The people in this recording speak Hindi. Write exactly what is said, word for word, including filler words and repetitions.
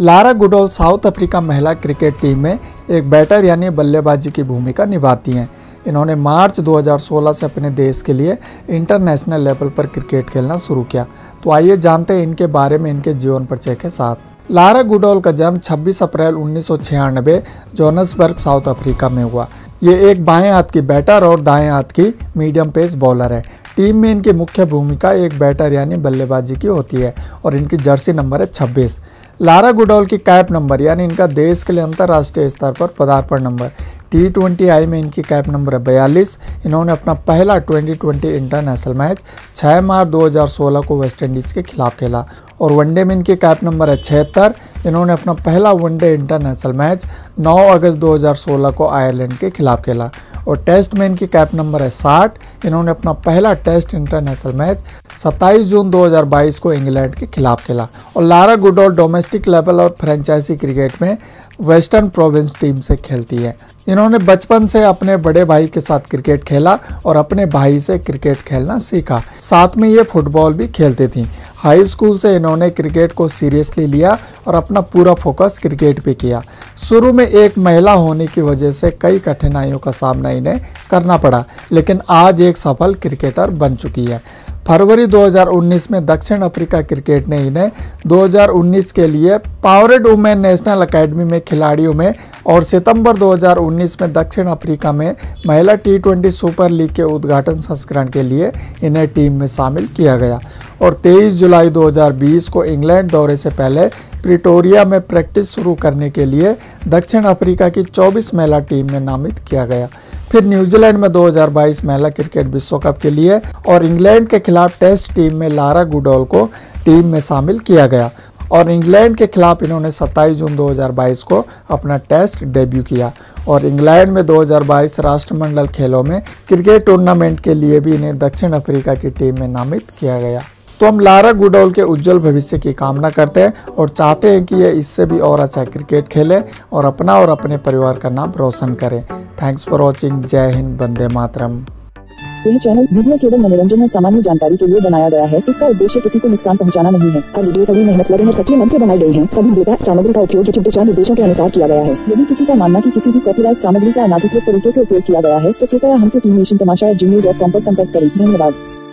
लॉरा गुडॉल साउथ अफ्रीका महिला क्रिकेट टीम में एक बैटर यानी बल्लेबाजी की भूमिका निभाती हैं। इन्होंने मार्च दो हज़ार सोलह से अपने देश के लिए इंटरनेशनल लेवल पर क्रिकेट खेलना शुरू किया। तो आइए जानते हैं इनके बारे में इनके जीवन परिचय के साथ। लॉरा गुडॉल का जन्म छब्बीस अप्रैल उन्नीस सौ छियानवे जोहान्सबर्ग साउथ अफ्रीका में हुआ। ये एक बाएं हाथ की बैटर और दाएं हाथ की मीडियम पेस बॉलर है। टीम में इनकी मुख्य भूमिका एक बैटर यानी बल्लेबाजी की होती है और इनकी जर्सी नंबर है छब्बीस। लॉरा गुडॉल की कैप नंबर यानी इनका देश के लिए अंतर्राष्ट्रीय स्तर पर पदार्पण नंबर टी ट्वेंटी आई में इनकी कैप नंबर है बयालीस। इन्होंने अपना पहला ट्वेंटी ट्वेंटी इंटरनेशनल मैच छह मार्च दो हज़ार सोलह को वेस्टइंडीज के खिलाफ खेला और वनडे में इनकी कैप नंबर है छिहत्तर। इन्होंने अपना पहला वनडे इंटरनेशनल मैच नौ अगस्त दो हज़ार सोलह को आयरलैंड के खिलाफ खेला और टेस्ट में इनकी कैप नंबर है साठ। इन्होंने अपना पहला टेस्ट इंटरनेशनल मैच सत्ताईस जून दो हज़ार बाईस को इंग्लैंड के खिलाफ खेला। और लॉरा गुडॉल डोमेस्टिक लेवल और फ्रेंचाइजी क्रिकेट में वेस्टर्न प्रोविंस टीम से खेलती है। इन्होंने बचपन से अपने बड़े भाई के साथ क्रिकेट खेला और अपने भाई से क्रिकेट खेलना सीखा। साथ में ये फुटबॉल भी खेलती थी। हाई स्कूल से इन्होंने क्रिकेट को सीरियसली लिया और अपना पूरा फोकस क्रिकेट पे किया। शुरू में एक महिला होने की वजह से कई कठिनाइयों का सामना इन्हें करना पड़ा, लेकिन आज एक सफल क्रिकेटर बन चुकी है। फरवरी दो हज़ार उन्नीस में दक्षिण अफ्रीका क्रिकेट ने इन्हें दो हज़ार उन्नीस के लिए पावरेड वुमेन नेशनल अकेडमी में खिलाड़ियों में और सितंबर दो हज़ार उन्नीस में दक्षिण अफ्रीका में महिला टी ट्वेंटी सुपर लीग के उद्घाटन संस्करण के लिए इन्हें टीम में शामिल किया गया। और तेईस जुलाई दो हज़ार बीस को इंग्लैंड दौरे से पहले प्रिटोरिया में प्रैक्टिस शुरू करने के लिए दक्षिण अफ्रीका की चौबीस महिला टीम में नामित किया गया। फिर न्यूजीलैंड में दो हज़ार बाईस महिला क्रिकेट विश्व कप के लिए और इंग्लैंड के खिलाफ टेस्ट टीम में लॉरा गुडॉल को टीम में शामिल किया गया और इंग्लैंड के खिलाफ इन्होंने सत्ताईस जून दो हज़ार बाईस को अपना टेस्ट डेब्यू किया। और इंग्लैंड में दो हज़ार बाईस राष्ट्रमंडल खेलों में क्रिकेट टूर्नामेंट के लिए भी इन्हें दक्षिण अफ्रीका की टीम में नामित किया गया। तो हम लॉरा गुडॉल के उज्जवल भविष्य की कामना करते हैं और चाहते हैं कि ये इससे भी और अच्छा क्रिकेट खेलें और अपना और अपने परिवार का नाम रोशन करें। Thanks for watching. जय हिंद, वंदे मातरम। यह चैनल वीडियो केवल मनोरंजन और सामान्य जानकारी के लिए बनाया गया है। इसका उद्देश्य किसी को नुकसान पहुंचाना नहीं है। हर वीडियो कड़ी मेहनत लगन और सच्चे मन से बनाई गई है। सभी डेटा सामग्री का उपयोग उचित दिशा निर्देशों के अनुसार किया गया है। यदि किसी का मानना कि किसी भी कॉपीराइट सामग्री का अनाधिकृत तरीके से उपयोग किया गया है तो कृपया हमसे team nation tamasha at Gmail dot com पर संपर्क करें। धन्यवाद।